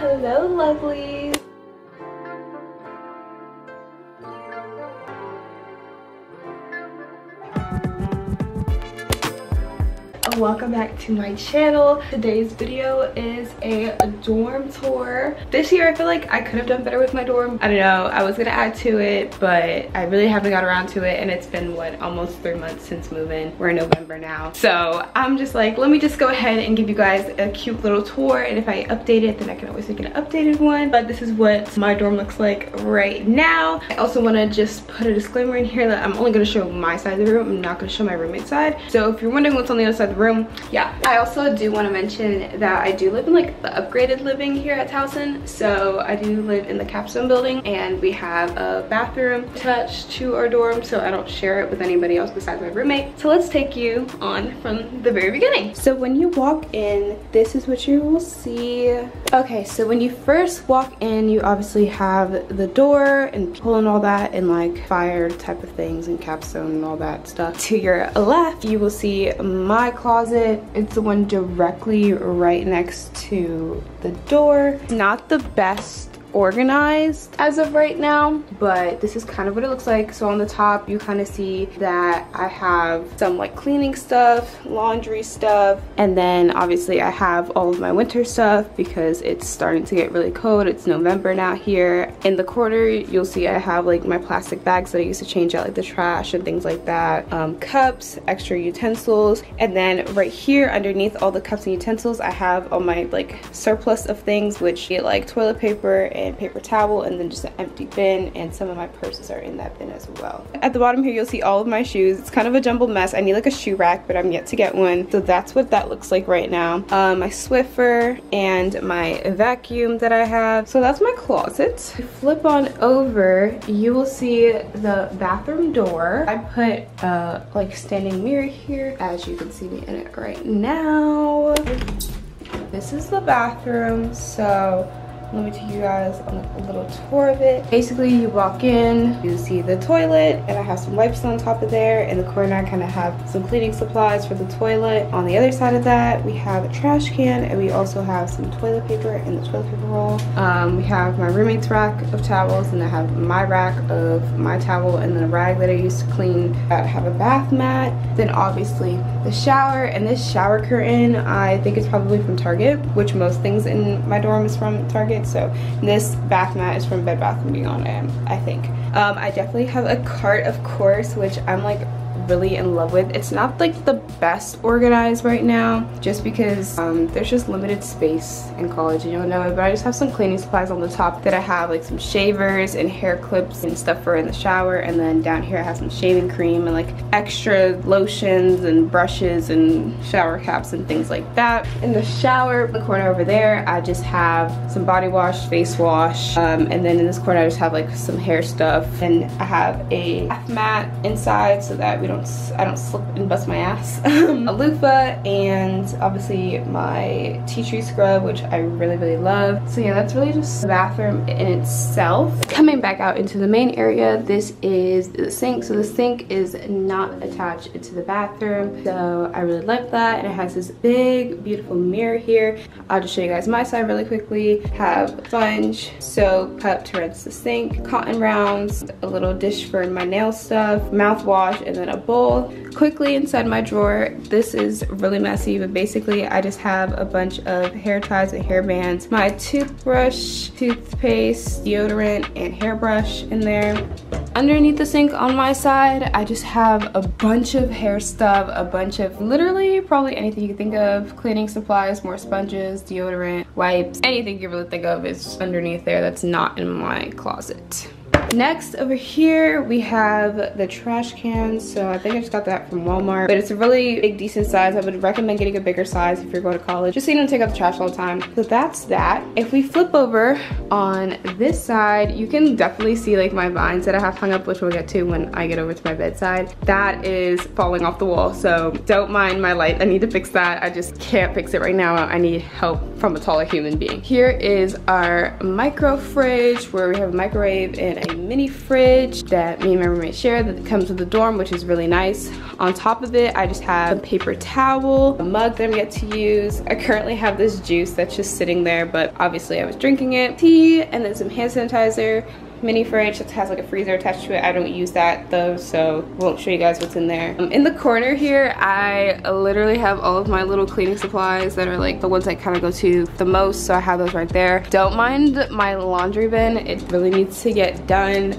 Hello, lovelies. Welcome back to my channel. Today's video is a dorm tour. This year I feel like I could have done better with my dorm. I don't know, I was gonna add to it, but I really haven't got around to it, and it's been what, almost 3 months since moving. We're in November now. So I'm just like, let me just go ahead and give you guys a cute little tour, and if I update it then I can always make an updated one. But this is what my dorm looks like right now. I also wanna just put a disclaimer in here that I'm only gonna show my side of the room. I'm not gonna show my roommate's side. So if you're wondering what's on the other side of the room, yeah. I also do want to mention that I do live in like the upgraded living here at Towson. So I do live in the capstone building, and we have a bathroom attached to our dorm, so I don't share it with anybody else besides my roommate. So let's take you on from the very beginning. So when you walk in, this is what you will see. Okay, so when you first walk in, you obviously have the door and people and all that, and like fire type of things and capstone and all that stuff. To your left, you will see my closet. It's the one directly right next to the door. It's not the best organized as of right now, but this is kind of what it looks like. So on the top you kind of see that I have some like cleaning stuff, laundry stuff, and then obviously I have all of my winter stuff because it's starting to get really cold. It's November now here. In the corner you'll see I have like my plastic bags that I used to change out like the trash and things like that, cups, extra utensils, and then right here underneath all the cups and utensils I have all my like surplus of things, which get like toilet paper and paper towel, and then just an empty bin, and some of my purses are in that bin as well. At the bottom here you'll see all of my shoes. It's kind of a jumbled mess. I need like a shoe rack, but I'm yet to get one. So that's what that looks like right now. My Swiffer and my vacuum that I have. So that's my closet. Flip on over, you will see the bathroom door. I put a like standing mirror here, as you can see me in it right now. This is the bathroom. So let me take you guys on a little tour of it. Basically, you walk in, you see the toilet, and I have some wipes on top of there. In the corner, I kind of have some cleaning supplies for the toilet. On the other side of that, we have a trash can, and we also have some toilet paper in the toilet paper roll. We have my roommate's rack of towels, and I have my rack of my towel, and then a rag that I used to clean. I have a bath mat. Then obviously the shower, and this shower curtain, I think it's probably from Target, which most things in my dorm is from Target. So this bath mat is from Bed Bath & Beyond, I think. I definitely have a cart, of course, which I'm like really in love with. It's not like the best organized right now, just because there's just limited space in college, and you don't know it, but I just have some cleaning supplies on the top that I have, like some shavers and hair clips and stuff for in the shower, and then down here I have some shaving cream and like extra lotions and brushes and shower caps and things like that. In the shower, the corner over there, I just have some body wash, face wash, and then in this corner I just have like some hair stuff, and I have a bath mat inside so that we I don't slip and bust my ass. A loofah, and obviously my tea tree scrub, which I really, really love. So yeah, that's really just the bathroom in itself. Coming back out into the main area, this is the sink. So the sink is not attached to the bathroom, so I really like that. And it has this big, beautiful mirror here. I'll just show you guys my side really quickly. Have sponge, soap, cup to rinse the sink, cotton rounds, a little dish for my nail stuff, mouthwash, and then a bowl. Quickly inside my drawer, this is really messy, but basically I just have a bunch of hair ties and hair bands, my toothbrush, toothpaste, deodorant, and hairbrush in there. Underneath the sink on my side, I just have a bunch of hair stuff, a bunch of literally probably anything you can think of, cleaning supplies, more sponges, deodorant, wipes, anything you really think of is underneath there that's not in my closet. Next, over here we have the trash can. So I think I just got that from Walmart, but it's a really big, decent size. I would recommend getting a bigger size if you're going to college, just so you don't take out the trash all the time. So that's that. If we flip over on this side, you can definitely see like my vines that I have hung up, which we'll get to when I get over to my bedside. That is falling off the wall, so don't mind my light. I need to fix that. I just can't fix it right now. I need help from a taller human being. Here is our micro fridge, where we have a microwave and a mini fridge that me and my roommate share that comes with the dorm, which is really nice. On top of it, I just have a paper towel, a mug that I'm yet to use. I currently have this juice that's just sitting there, but obviously I was drinking it. Tea, and then some hand sanitizer. Mini fridge that has like a freezer attached to it. I don't use that though, so won't show you guys what's in there. In the corner here, I literally have all of my little cleaning supplies that are like the ones I kind of go to the most, so I have those right there. Don't mind my laundry bin. It really needs to get done.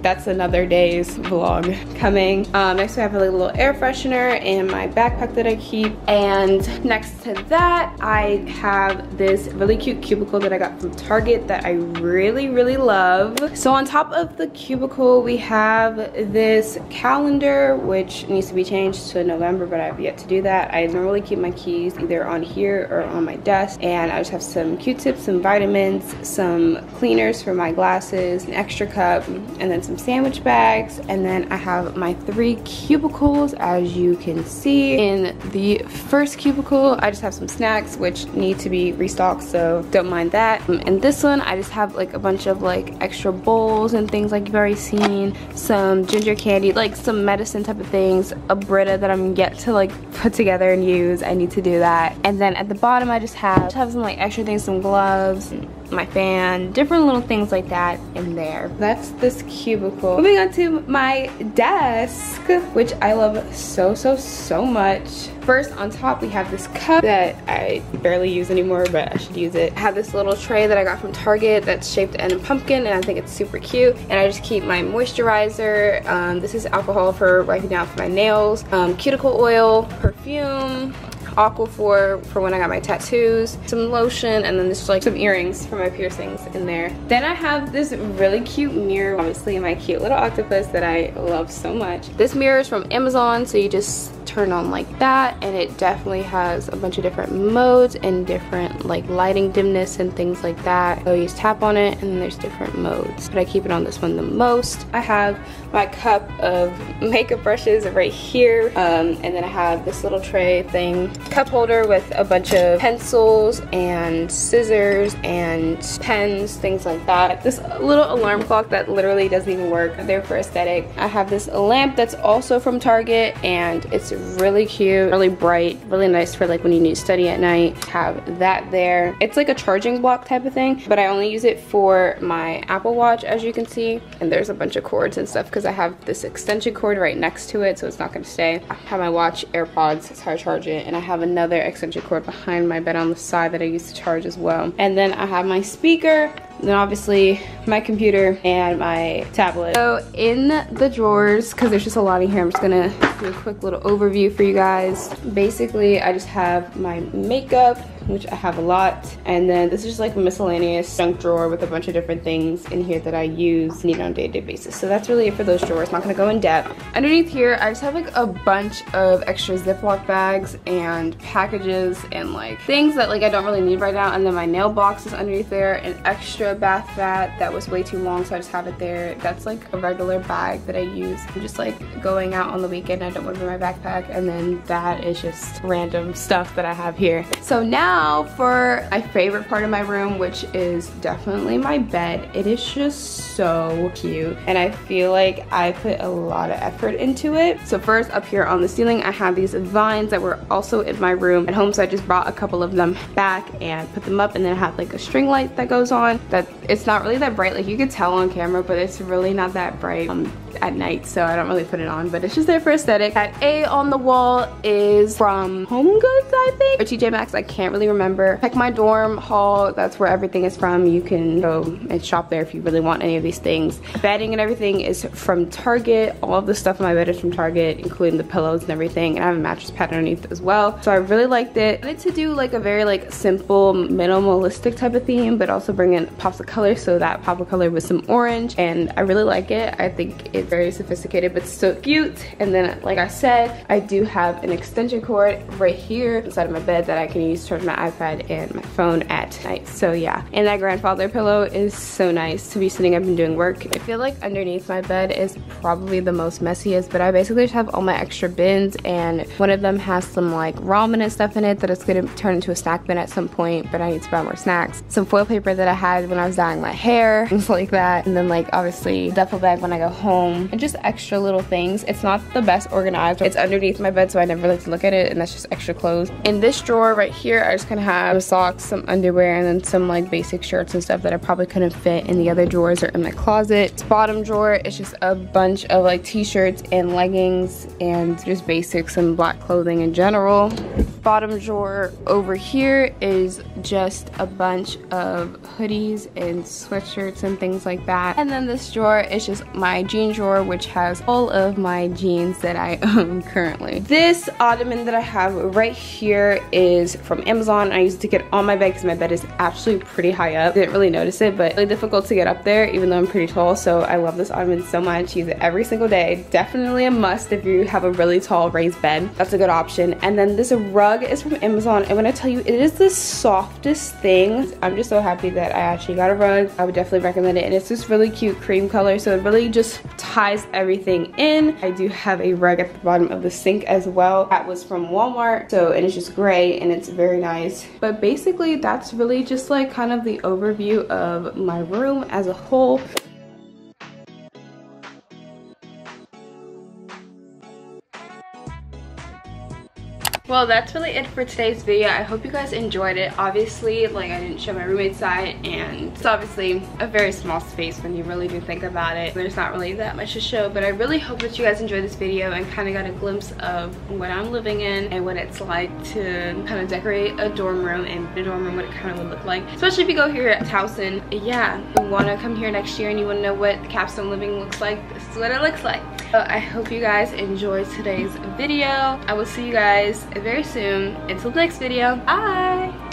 That's another day's vlog coming. Next I have a little air freshener in my backpack that I keep. And next to that, I have this really cute cubicle that I got from Target that I really, really love. So on top of the cubicle, we have this calendar, which needs to be changed to November, but I've yet to do that. I normally keep my keys either on here or on my desk, and I just have some Q-tips, some vitamins, some cleaners for my glasses, an extra cup, and then some sandwich bags, and then I have my three cubicles, as you can see. In the first cubicle, I just have some snacks, which need to be restocked, so don't mind that. In this one, I just have like a bunch of like extra bowls and things like you've already seen, some ginger candy, like some medicine type of things, a Brita that I'm yet to like put together and use. I need to do that. And then at the bottom I just have some like extra things, some gloves, my fan, different little things like that in there. That's this cubicle. Moving on to my desk, which I love so, so, so much. First on top we have this cup that I barely use anymore, but I should use it. I have this little tray that I got from Target that's shaped in a pumpkin, and I think it's super cute. And I just keep my moisturizer. This is alcohol for wiping out for my nails, cuticle oil, perfume, Aquaphor for when I got my tattoos, some lotion, and then just like some earrings for my piercings in there. Then I have this really cute mirror, obviously my cute little octopus that I love so much. This mirror is from Amazon, so you just turn on like that, and it definitely has a bunch of different modes and different like lighting dimness and things like that. So you just tap on it and there's different modes, but I keep it on this one the most. I have my cup of makeup brushes right here, and then I have this little tray thing, cup holder with a bunch of pencils and scissors and pens, things like that. This little alarm clock that literally doesn't even work, they're for aesthetic. I have this lamp that's also from Target, and it's really cute, really bright, really nice for like when you need to study at night. Have that there. It's like a charging block type of thing, but I only use it for my Apple Watch, as you can see. And there's a bunch of cords and stuff because I have this extension cord right next to it, so it's not going to stay. I have my watch, AirPods, that's how I charge it, and I have another extension cord behind my bed on the side that I used to charge as well. And then I have my speaker, and then obviously my computer and my tablet. So in the drawers, because there's just a lot in here, I'm just gonna do a quick little overview for you guys. Basically, I just have my makeup, which I have a lot, and then this is just like a miscellaneous junk drawer with a bunch of different things in here that I use and need on a day-to-day basis. So that's really it for those drawers. Not gonna go in depth. Underneath here, I just have like a bunch of extra Ziploc bags and packages and like things that like I don't really need right now. And then my nail box is underneath there, an extra bath bat that was way too long, so I just have it there. That's like a regular bag that I use. I'm just like going out on the weekend, I don't want to bring my backpack, and then that is just random stuff that I have here. So now for my favorite part of my room, which is definitely my bed. It is just so cute, and I feel like I put a lot of effort into it. So first up here on the ceiling, I have these vines that were also in my room at home, so I just brought a couple of them back and put them up, and then I have like a string light that goes on. That it's not really that bright, like you could tell on camera, but it's really not that bright at night, so I don't really put it on, but it's just there for aesthetic. That A on the wall is from Home Goods, I think, or TJ Maxx, I can't really remember. Check my dorm hall, that's where everything is from. You can go and shop there if you really want any of these things. Bedding and everything is from Target. All of the stuff in my bed is from Target, including the pillows and everything, and I have a mattress pad underneath as well, so I really liked it. I wanted to do like a very like simple, minimalistic type of theme, but also bring in pops of color, so that pop of color was some orange, and I really like it. I think it's very sophisticated but still cute. And then like I said, I do have an extension cord right here inside of my bed that I can use to charge my iPad and my phone at night, so yeah. And that grandfather pillow is so nice to be sitting up and doing work. I feel like underneath my bed is probably the most messiest, but I basically just have all my extra bins, and one of them has some like ramen and stuff in it that it's gonna turn into a snack bin at some point, but I need to buy more snacks. Some foil paper that I had when when I was dyeing my hair, things like that. And then like obviously duffel bag when I go home and just extra little things. It's not the best organized. It's underneath my bed, so I never like to look at it, and that's just extra clothes. In this drawer right here, I just kind of have socks, some underwear, and then some like basic shirts and stuff that I probably couldn't fit in the other drawers or in my closet. This bottom drawer, it's just a bunch of like t-shirts and leggings and just basics and black clothing in general. Bottom drawer over here is just a bunch of hoodies and sweatshirts and things like that. And then this drawer is just my jean drawer, which has all of my jeans that I own currently. This ottoman that I have right here is from Amazon. I used to get on my bed because my bed is actually pretty high up. Didn't really notice it, but really difficult to get up there even though I'm pretty tall. So I love this ottoman so much. Use it every single day. Definitely a must if you have a really tall raised bed. That's a good option. And then this rug is from Amazon, and when I tell you it is the softest thing, I'm just so happy that I actually got a rug. I would definitely recommend it, and it's this really cute cream color, so it really just ties everything in. I do have a rug at the bottom of the sink as well. That was from Walmart, so and it's just gray and it's very nice. But basically that's really just like kind of the overview of my room as a whole. Well, that's really it for today's video. I hope you guys enjoyed it. Obviously, like I didn't show my roommate's side, and it's obviously a very small space when you really do think about it. There's not really that much to show, but I really hope that you guys enjoyed this video and kind of got a glimpse of what I'm living in and what it's like to kind of decorate a dorm room, and the dorm room, what it kind of would look like, especially if you go here at Towson. Yeah, you want to come here next year and you want to know what the capstone living looks like, this is what it looks like. So I hope you guys enjoyed today's video. I will see you guys very soon. Until the next video, bye!